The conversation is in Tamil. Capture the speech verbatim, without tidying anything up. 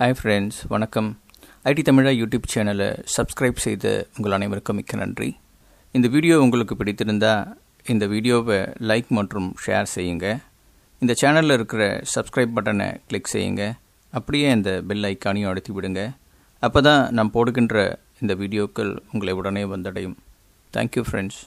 Hi friends, வணக்கம். ஐடி தமிழா யூடியூப் சேனலை சப்ஸ்கிரைப் செய்து உங்கள் அனைவருக்கும் மிக்க நன்றி. இந்த வீடியோ உங்களுக்கு பிடித்திருந்தால் இந்த வீடியோவை லைக் மற்றும் ஷேர் செய்யுங்க. இந்த சேனலில் இருக்கிற சப்ஸ்கிரைப் பட்டனை கிளிக் செய்யுங்க. அப்படியே இந்த பெல் ஐக்கானையும் அழுத்தி விடுங்க. அப்போ தான் நான் போடுகின்ற இந்த வீடியோக்கள் உங்களை உடனே வந்தடையும். Thank you friends.